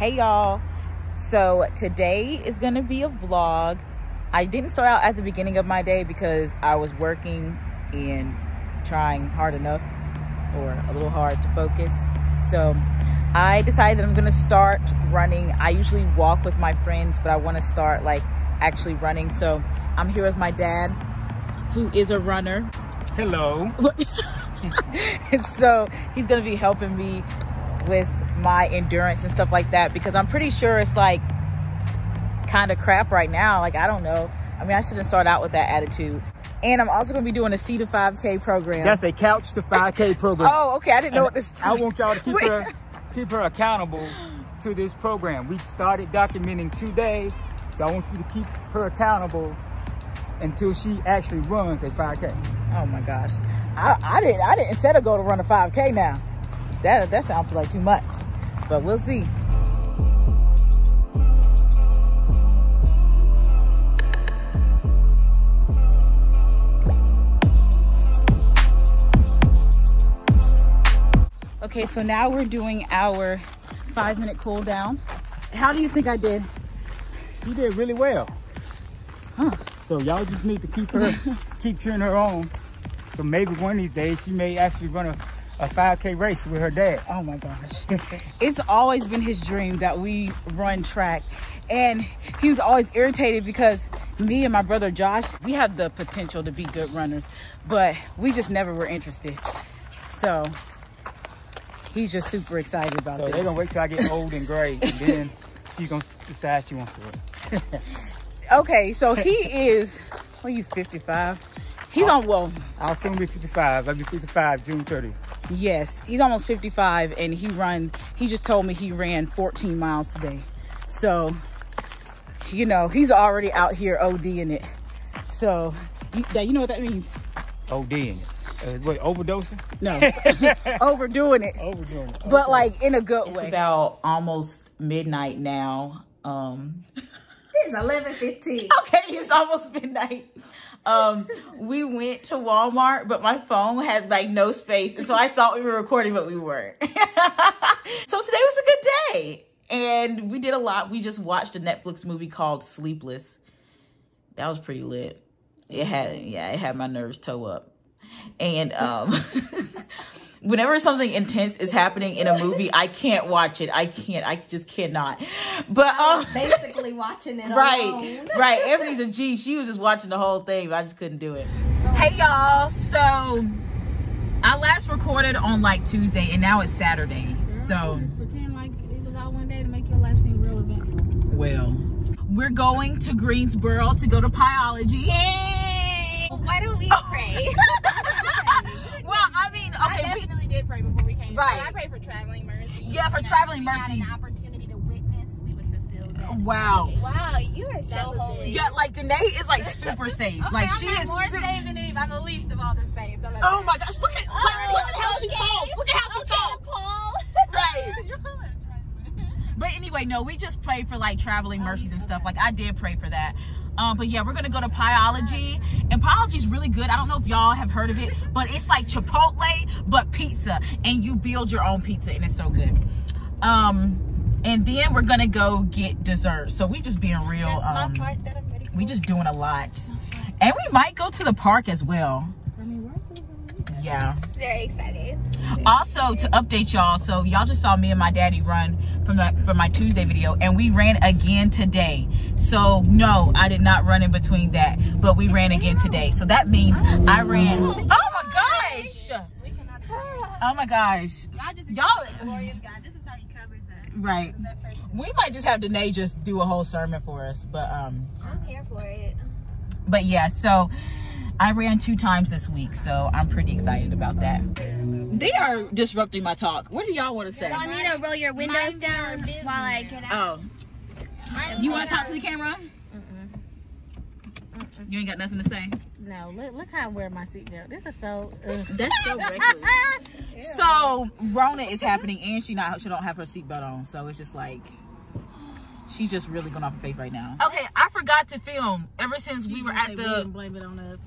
Hey y'all, so today is gonna be a vlog. I didn't start out at the beginning of my day because I was working and trying hard enough, or a little hard, to focus. So I decided that I'm gonna start running. I usually walk with my friends, but I want to start like actually running. So I'm here with my dad, who is a runner. Hello. And so he's gonna be helping me with my endurance and stuff like that, because I'm pretty sure it's like kind of crap right now. Like, I don't know. I mean, I shouldn't start out with that attitude. And I'm also going to be doing a C to 5K program. That's a Couch to 5K program. Oh, okay. I didn't know what this is. I want y'all to keep her accountable to this program. We started documenting today, so I want you to keep her accountable until she actually runs a 5K. Oh my gosh. I didn't set a goal to run a 5K now. That sounds like too much, but we'll see. Okay, so now we're doing our 5-minute cool down. How do you think I did? You did really well. Huh. So y'all just need to keep cheering her on. So maybe one of these days she may actually run a 5K race with her dad. Oh my gosh. It's always been his dream that we run track. And he was always irritated because me and my brother Josh, we have the potential to be good runners, but we just never were interested. So he's just super excited about this. So they're gonna wait till I get old and gray, and then she's gonna decide she wants to run. Okay, so he is, what are you, 55? He's on, well, I'll soon be 55. I'll be 55 June 30th. Yes, he's almost 55, and he just told me he ran 14 miles today. So, you know, he's already out here ODing it. So, you know what that means? ODing it. Wait, overdosing? No, overdoing it. Overdoing it. Okay. But like in a good way. It's about almost midnight now. It's 11:15. Okay, it's almost midnight. We went to Walmart, but my phone had like no space, and so I thought we were recording, but we weren't. So today was a good day, and we did a lot. We just watched a Netflix movie called Sleepless. That was pretty lit. It had my nerves toe up. And whenever something intense is happening in a movie, I can't watch it. I just cannot. But basically watching it right, alone. Right. Ebony's a G. She was just watching the whole thing, but I just couldn't do it. Hey y'all. So I last recorded on like Tuesday, and now it's Saturday. So just pretend like it was all one day to make your life seem real eventful. Well, we're going to Greensboro to go to Pieology. Yay! Why don't we pray? Well, I mean, okay. I definitely did pray before we came. Right. So I prayed for traveling mercy. Yeah, for traveling mercy. Got an opportunity to witness, we would fulfill that. Wow. Wow, you are so holy. Yeah, like Danae is like super saved. Okay, like she is more saved than Eve. I'm the least of all the saved. Like, oh my gosh! Look at how she talks. Look at how she talks. Right. But anyway, no, we just prayed for like traveling mercies and stuff. Like I did pray for that. But yeah, we're gonna go to Pieology, and Pieology is really good. I don't know if y'all have heard of it, but it's like Chipotle but pizza, and you build your own pizza, and it's so good. And then we're gonna go get dessert. So we just being real. We just doing a lot, and we might go to the park as well. Yeah. Very excited. Also, to update y'all, so y'all just saw me and my daddy run from my Tuesday video, and we ran again today. So no, I did not run in between that, but we ran again today. So that means I ran. Oh my gosh! Oh my gosh! Y'all, this is how he covers us. Right. We might just have Danae just do a whole sermon for us, but I'm here for it. But yeah, so I ran 2 times this week, so I'm pretty excited about that. They are disrupting my talk. What do y'all want to say? Y'all need to roll your windows down while I get out. Oh. You want to talk to the camera? You ain't got nothing to say? No, look how I wear my seatbelt. This is so... That's so reckless. So, Rona is happening, and she don't have her seatbelt on, so it's just like... She's just really going off her faith right now. Okay, I forgot to film ever since we were at the... Blame it on us.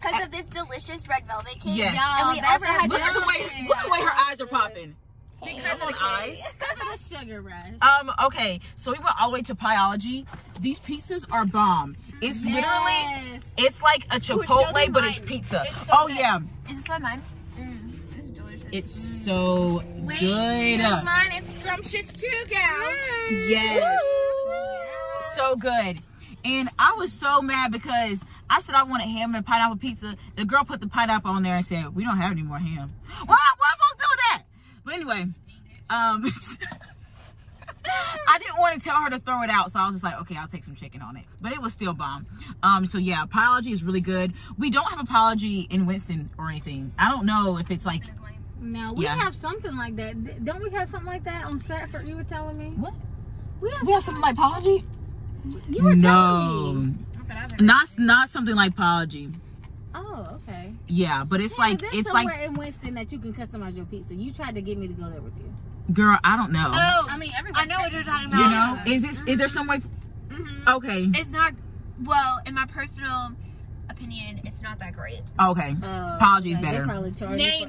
Because of this delicious red velvet cake. Yes. And we also had look at the way her eyes are popping. Because of the eyes. Because of the sugar rush. Okay, so we went all the way to Pieology. These pizzas are bomb. It's literally, it's like a Chipotle, but it's pizza. It's so good. Yeah. Is this like mine? It's delicious. It's so good. Here's mine. It's scrumptious too, guys. Yes. Woo. So good. And I was so mad because I said I wanted ham and pineapple pizza. The girl put the pineapple on there and said, we don't have any more ham. Why am I supposed to do that? But anyway, I didn't want to tell her to throw it out, so I was just like, okay, I'll take some chicken on it. But it was still bomb. So yeah, Pieology is really good. We don't have a Pieology in Winston or anything. I don't know if it's like... No, we have something like that. Don't we have something like that on Stafford? You were telling me? What? We have something like Pieology? You were telling me. Not something like Pieology. Oh, okay. Yeah, but it's like it's somewhere like in Winston that you can customize your pizza. You tried to get me to go there with you. Girl, I don't know. Oh, I mean, I know what you're talking about. You know, is there some way? Okay. It's not. Well, in my personal opinion, it's not that great. Okay. Pieology is better. Name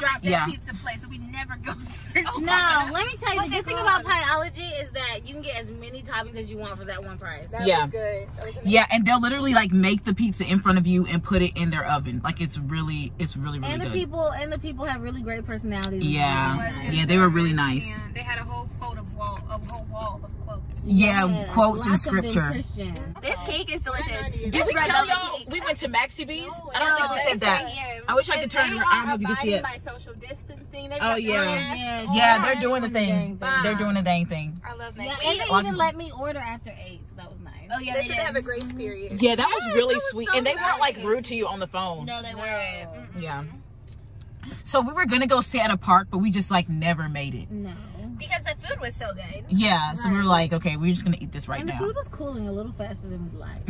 drop that pizza place, so we never go there. Oh, no, let me tell you. The good thing about Pieology is that you can get as many toppings as you want for that one price. That was good. Yeah, and they'll literally like make the pizza in front of you and put it in their oven. Like it's really good. And the people have really great personalities. Yeah, they were really nice. And they had a whole wall of quotes. Yeah, quotes and scripture. This cake is delicious. Did we tell y'all we went to Maxi B's? I don't think we said that. Right, I wish I could turn her. I don't know if you can see it. By social distancing. Yeah, they're doing the thing. They're doing the dang thing. I love Maxi. Yeah, they even let me order after 8, so that was nice. Oh yeah, they did have a grace period. Yeah, that was really sweet, and they weren't like rude to you on the phone. No, they weren't. Yeah. So we were gonna go sit at a park, but we just like never made it. No. Because the food was so good. Yeah, so we were like, okay, we're just gonna eat this right now. And the food was cooling a little faster than we liked.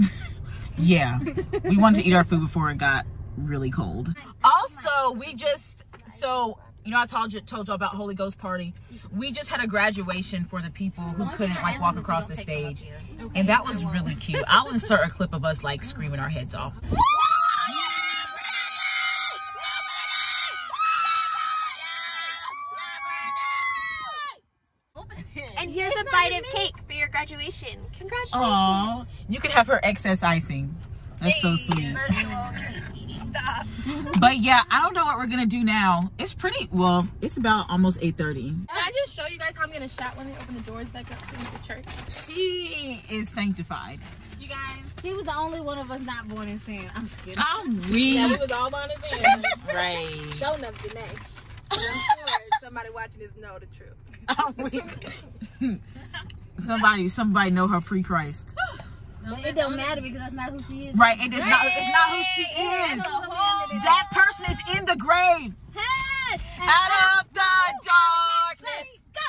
Yeah, we wanted to eat our food before it got really cold. Also, we just, so, you know, I told y'all about Holy Ghost Party. We just had a graduation for the people who couldn't, like, walk across the stage. And that was really cute. I'll insert a clip of us, like, screaming our heads off. And here's a bite of cake for your graduation. Congratulations. Aww. You could have her excess icing. That's so sweet. Stop. But yeah, I don't know what we're going to do now. It's pretty, well, it's about almost 8:30. Can I just show you guys how I'm going to shop when they open the doors back up to the church? She is sanctified. You guys, she was the only one of us not born in sin. I'm just kidding. I'm weak. Yeah, we was all born in sin. Right. Show them today. I'm sure somebody watching this know the truth. I'm weak. Somebody know her pre-Christ. No, it don't matter because that's not who she is. Right, and it's not who she is. That person is in the grave. Hey, out of the darkness. Go.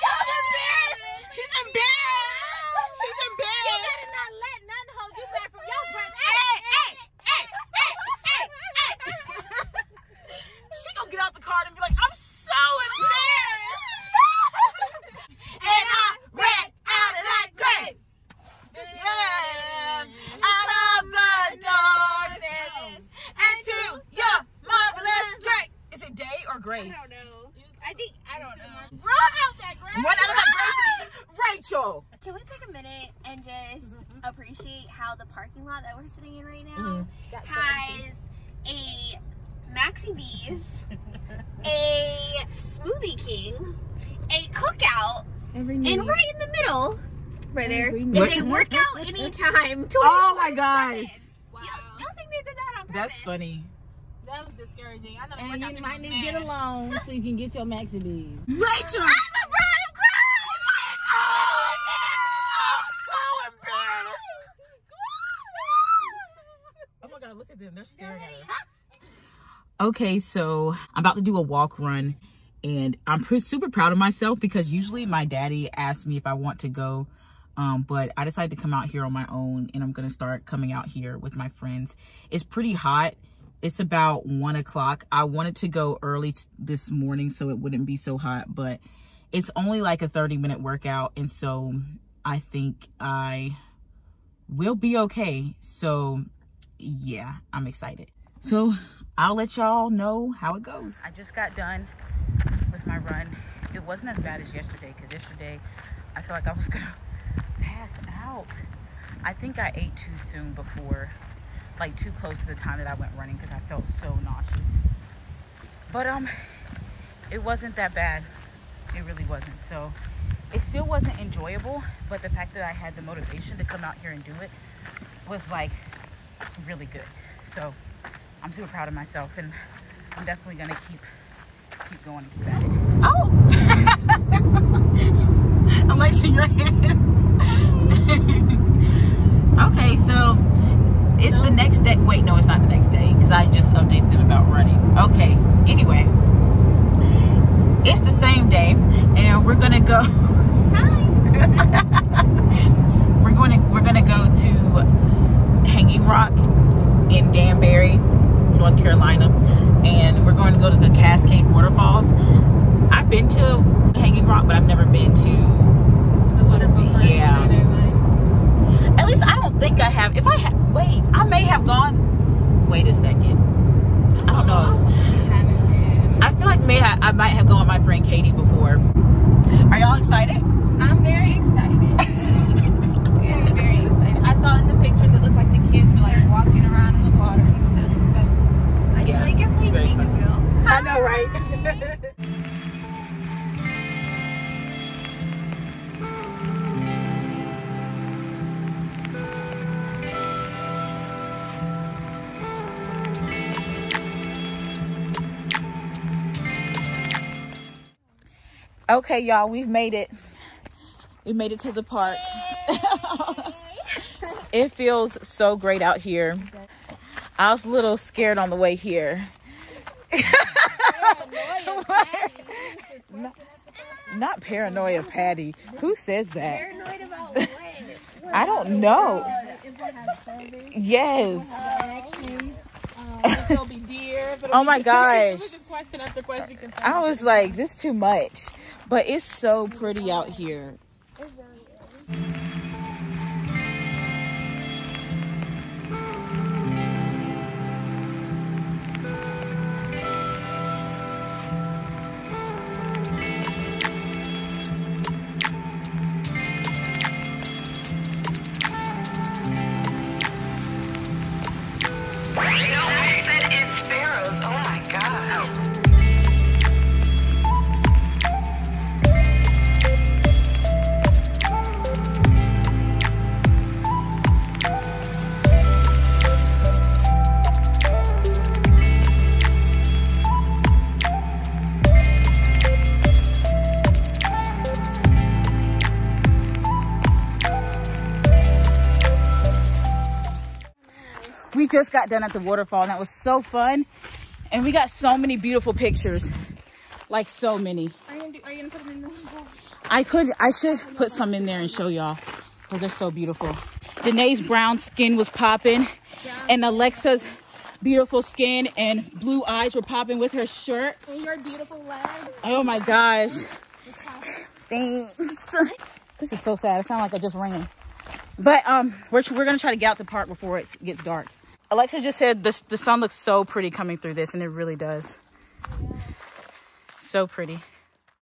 Y'all embarrassed. She's embarrassed. You better not let nothing hold you back from your brother. She gonna get out the card and be like, I'm so embarrassed. And I ran out of that grave. Yeah. Out of the darkness. And to your marvelous grace. Is it day or grace? I don't know. I don't know. Run out of that grave. Rachel. Can we take a minute and just appreciate how the parking lot that we're sitting in right now has a Maxi B's, a Smoothie King, a cookout, and right in the middle, right there, is a workout anytime. Oh my gosh! Wow! Y'all think they did that on purpose? That's funny. That was discouraging. I know. And you might need to get a loan so you can get your Maxi B's. Rachel. Look at them, they're staring at us. Okay, so I'm about to do a walk run, and I'm super proud of myself because usually my daddy asks me if I want to go, but I decided to come out here on my own, and I'm gonna start coming out here with my friends. It's pretty hot. It's about 1 o'clock. I wanted to go early this morning so it wouldn't be so hot, but it's only like a 30-minute workout, and so I think I will be okay. So yeah, I'm excited. So I'll let y'all know how it goes. I just got done with my run. It wasn't as bad as yesterday, because yesterday I felt like I was gonna pass out. I think I ate too soon before, like too close to the time that I went running, because I felt so nauseous. But it wasn't that bad. It really wasn't. So it still wasn't enjoyable, but the fact that I had the motivation to come out here and do it was like really good. So I'm super proud of myself, and I'm definitely gonna keep going and keep at it. Oh! I'm like, see your hand. Okay, so it's the next day. Wait, no, it's not the next day, because I just updated them about running. Okay, anyway, it's the same day, and we're gonna go. Hi. We're gonna go to Hanging Rock in Danbury, North Carolina, and we're going to go to the Cascade Waterfalls. I've been to Hanging Rock, but I've never been to the waterfall. Yeah, either, at least I don't think I have. If I had, wait, I may have gone. Wait a second, I don't know. I haven't been. I feel like I might have gone with my friend Katie before. Are y'all excited? I'm very excited. Very, very excited. I saw in the pictures it looked like the kids were like walking around in the water and stuff. So I feel like you're playing Peekaboo. I know, right? Okay, y'all, we've made it. We made it to the park. It feels so great out here. I was a little scared on the way here. Paranoia Patty. Not paranoia Patty. Who says that? Paranoid about what? I don't know. Yes. There'll be deer. Oh my gosh. Question after question. I was like, this is too much. But it's so pretty out here. Just got done at the waterfall, and that was so fun, and we got so many beautiful pictures, like so many. Are you gonna put them in the bowl? I should put some in there and show y'all, because they're so beautiful. Danae's brown skin was popping, yeah. And Alexa's beautiful skin and blue eyes were popping with her shirt. And your beautiful legs. Oh my gosh. Thanks. This is so sad. I sound like I just ran. But we're gonna try to get out the park before it gets dark. Alexa just said the sun looks so pretty coming through this, and it really does. So pretty.